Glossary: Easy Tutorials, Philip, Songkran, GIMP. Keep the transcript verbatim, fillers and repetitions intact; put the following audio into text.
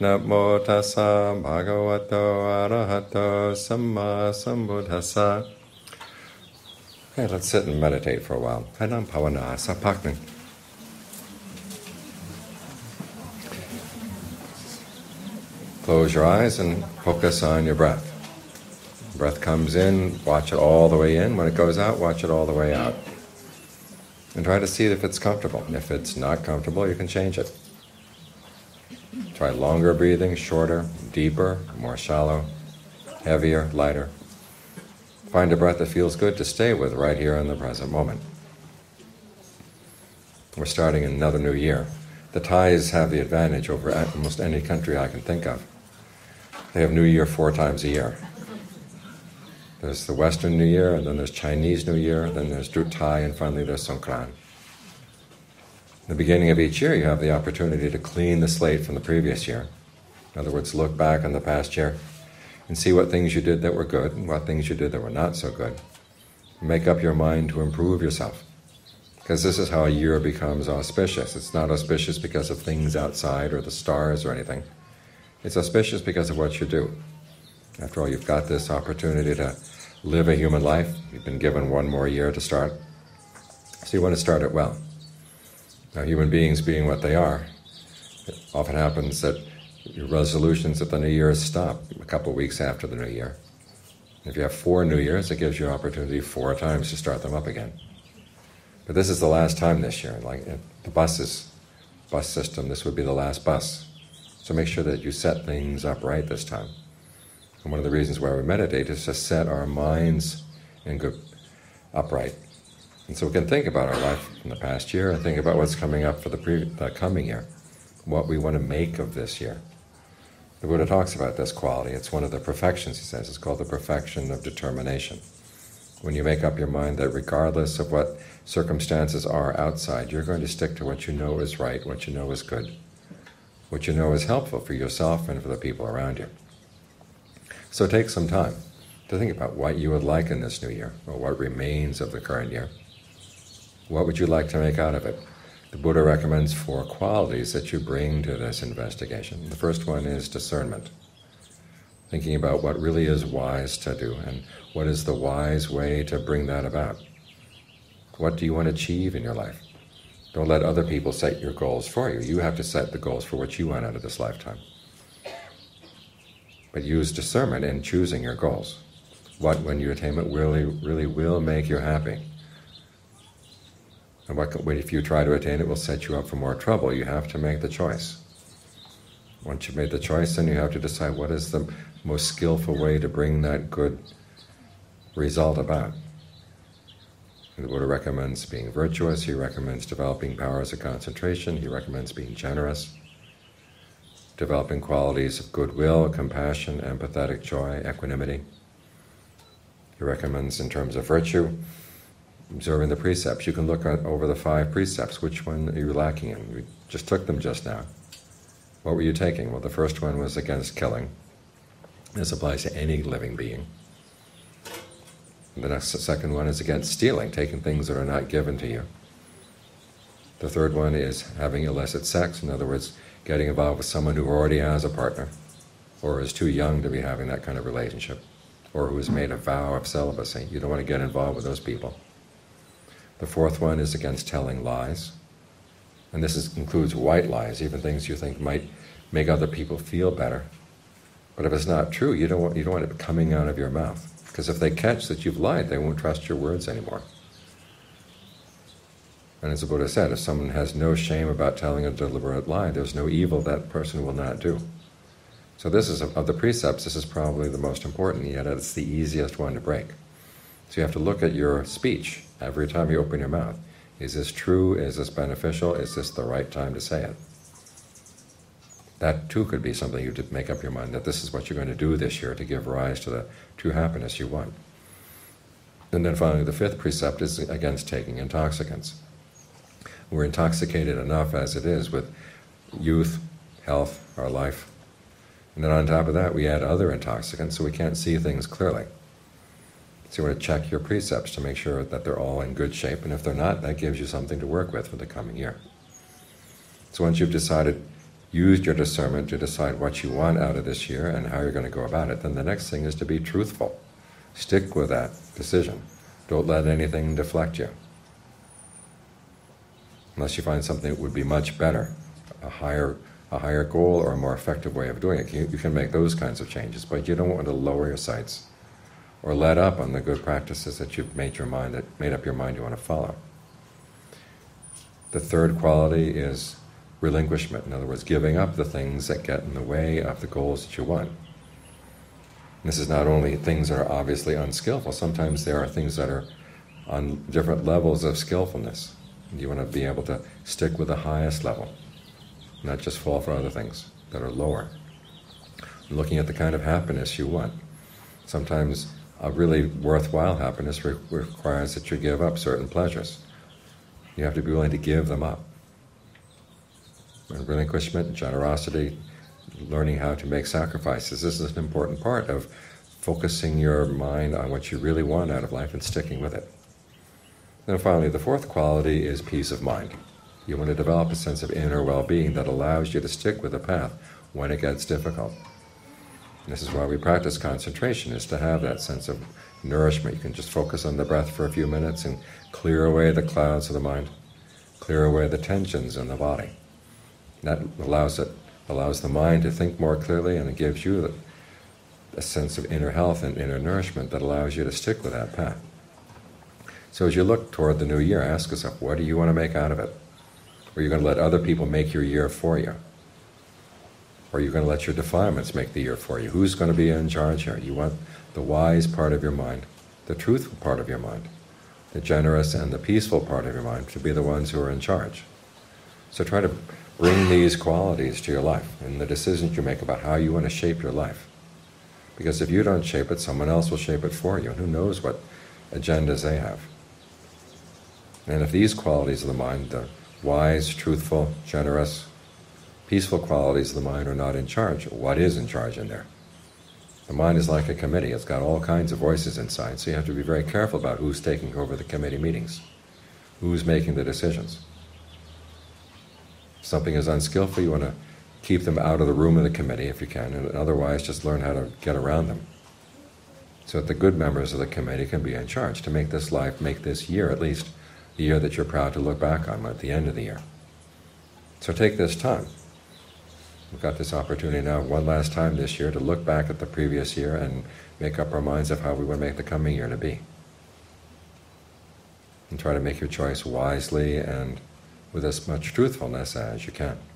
Namo tassa bhagavato arahato samma sambuddhassa. Okay, let's sit and meditate for a while. Anam Pavana Sapakni. Close your eyes and focus on your breath. Breath comes in, watch it all the way in. When it goes out, watch it all the way out. And try to see if it's comfortable. If it's not comfortable, you can change it. Try longer breathing, shorter, deeper, more shallow, heavier, lighter. Find a breath that feels good to stay with right here in the present moment. We're starting another new year. The Thais have the advantage over almost any country I can think of. They have New Year four times a year. There's the Western New Year, and then there's Chinese New Year, then there's Drut Thai, and finally there's Songkran. At the beginning of each year, you have the opportunity to clean the slate from the previous year. In other words, look back on the past year and see what things you did that were good and what things you did that were not so good. Make up your mind to improve yourself, because this is how a year becomes auspicious. It's not auspicious because of things outside or the stars or anything. It's auspicious because of what you do. After all, you've got this opportunity to live a human life. You've been given one more year to start. So you want to start it well. Now, human beings being what they are, it often happens that your resolutions at the New Year's stop a couple of weeks after the New Year. If you have four New Years, it gives you an opportunity four times to start them up again. But this is the last time this year. Like the buses, bus system, this would be the last bus. So make sure that you set things up right this time. And one of the reasons why we meditate is to set our minds in good, upright. And so we can think about our life in the past year and think about what's coming up for the, pre- the coming year, what we want to make of this year. The Buddha talks about this quality. It's one of the perfections, he says. It's called the perfection of determination. When you make up your mind that regardless of what circumstances are outside, you're going to stick to what you know is right, what you know is good, what you know is helpful for yourself and for the people around you. So take some time to think about what you would like in this new year, or what remains of the current year. What would you like to make out of it? The Buddha recommends four qualities that you bring to this investigation. The first one is discernment, thinking about what really is wise to do and what is the wise way to bring that about. What do you want to achieve in your life? Don't let other people set your goals for you. You have to set the goals for what you want out of this lifetime. But use discernment in choosing your goals. What, when you attain it, really, really will make you happy? And what, if you try to attain it, will set you up for more trouble. You have to make the choice. Once you've made the choice, then you have to decide what is the most skillful way to bring that good result about. And the Buddha recommends being virtuous. He recommends developing powers of concentration. He recommends being generous, developing qualities of goodwill, compassion, empathetic joy, equanimity. He recommends, in terms of virtue, observing the precepts. You can look at, over the five precepts, which one are you lacking in? We just took them just now. What were you taking? Well, the first one was against killing. This applies to any living being. And the next, the second one is against stealing, taking things that are not given to you. The third one is having illicit sex. In other words, getting involved with someone who already has a partner, or is too young to be having that kind of relationship, or who has made a vow of celibacy. You don't want to get involved with those people. The fourth one is against telling lies. And this is, includes white lies, even things you think might make other people feel better. But if it's not true, you don't want, you don't want it coming out of your mouth. Because if they catch that you've lied, they won't trust your words anymore. And as the Buddha said, if someone has no shame about telling a deliberate lie, there's no evil that person will not do. So this is, of the precepts, this is probably the most important, yet it's the easiest one to break. So you have to look at your speech every time you open your mouth. Is this true? Is this beneficial? Is this the right time to say it? That too could be something you did make up your mind, that this is what you're going to do this year to give rise to the true happiness you want. And then finally, the fifth precept is against taking intoxicants. We're intoxicated enough as it is with youth, health, our life. And then on top of that, we add other intoxicants, so we can't see things clearly. So you want to check your precepts to make sure that they're all in good shape, and if they're not, that gives you something to work with for the coming year. So once you've decided Use your discernment to decide what you want out of this year and how you're going to go about it. Then the next thing is to be truthful. Stick with that decision. Don't let anything deflect you. Unless you find something that would be much better, a higher, a higher goal or a more effective way of doing it. You, you can make those kinds of changes, but you don't want to lower your sights or let up on the good practices that you've made your mind, that made up your mind you want to follow. The third quality is relinquishment. In other words, giving up the things that get in the way of the goals that you want. This is not only things that are obviously unskillful, sometimes there are things that are on different levels of skillfulness. You want to be able to stick with the highest level, not just fall for other things that are lower. Looking at the kind of happiness you want. Sometimes a really worthwhile happiness re requires that you give up certain pleasures. You have to be willing to give them up. And relinquishment, generosity, learning how to make sacrifices. This is an important part of focusing your mind on what you really want out of life and sticking with it. Then finally, the fourth quality is peace of mind. You want to develop a sense of inner well-being that allows you to stick with a path when it gets difficult. And this is why we practice concentration, is to have that sense of nourishment. You can just focus on the breath for a few minutes and clear away the clouds of the mind, clear away the tensions in the body. That allows it, allows the mind to think more clearly, and it gives you a sense of inner health and inner nourishment that allows you to stick with that path. So as you look toward the new year, ask yourself, what do you want to make out of it? Are you going to let other people make your year for you? Or are you going to let your defilements make the year for you? Who's going to be in charge here? You want the wise part of your mind, the truthful part of your mind, the generous and the peaceful part of your mind to be the ones who are in charge. So try to bring these qualities to your life and the decisions you make about how you want to shape your life. Because if you don't shape it, someone else will shape it for you. And who knows what agendas they have. And if these qualities of the mind, the wise, truthful, generous, peaceful qualities of the mind are not in charge, what is in charge in there? The mind is like a committee. It's got all kinds of voices inside, so you have to be very careful about who's taking over the committee meetings, who's making the decisions. If something is unskillful, you want to keep them out of the room of the committee if you can, and otherwise just learn how to get around them, so that the good members of the committee can be in charge to make this life, make this year at least, the year that you're proud to look back on at the end of the year. So take this time. We've got this opportunity now one last time this year to look back at the previous year and make up our minds of how we want to make the coming year to be. And try to make your choice wisely and with as much truthfulness as you can.